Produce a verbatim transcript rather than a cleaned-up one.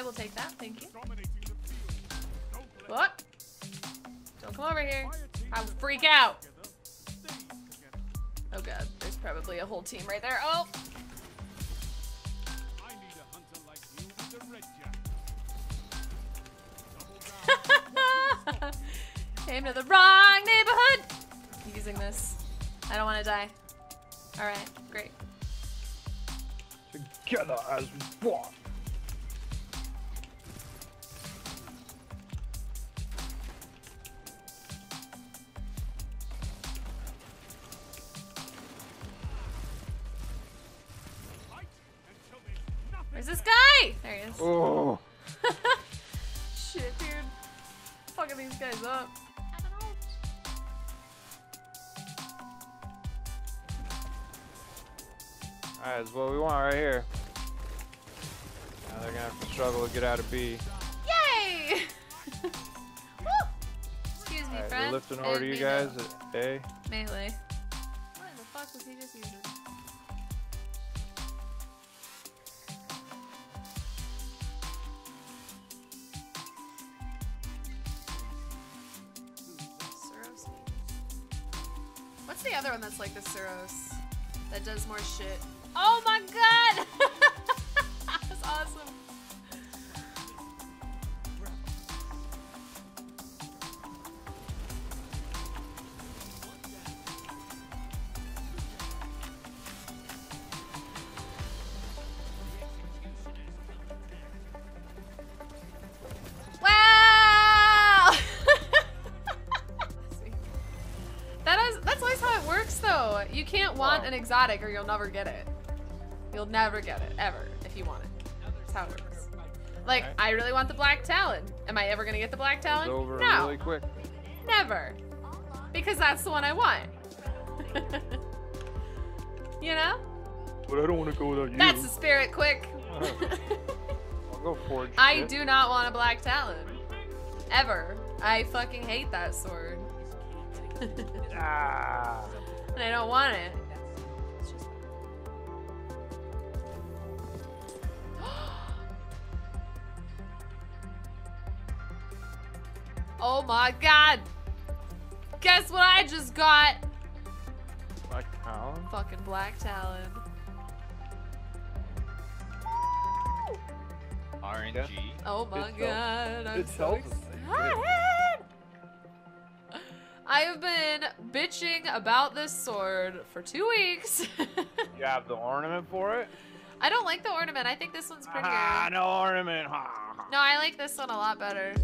I will take that, thank you. What? Don't come over here. I will freak out. Oh god, there's probably a whole team right there. Oh! Came to the wrong neighborhood! I'm using this. I don't want to die. Alright, great. Together as one! Where's this guy? There he is. Oh. Shit, dude. Fucking these guys up. I don't know. Alright, that's what we want right here. Now they're gonna have to struggle to get out of B. Yay! Woo! Excuse me, right, friend. We're lifting over to you guys at A. Melee. What the fuck was he just using? What's the other one that's like the Suros? That does more shit. Oh my god! That was awesome. You can't want an exotic or you'll never get it. You'll never get it, ever, if you want it. That's how it works. Like, right. I really want the Black Talon. Am I ever gonna get the Black Talon? It's over no. Really quick. Never. Because that's the one I want. You know? But I don't want to go without you. That's the spirit, quick. I'll go forge. I do not want a Black Talon. Ever. I fucking hate that sword. Ah. And I don't want it. Oh my god! Guess what I just got? Black Talon? Fucking Black Talon. Woo! R N G. Oh my god. I'm so excited. I have been bitching about this sword for two weeks. You have the ornament for it? I don't like the ornament. I think this one's prettier. Ah, no ornament. No, I like this one a lot better.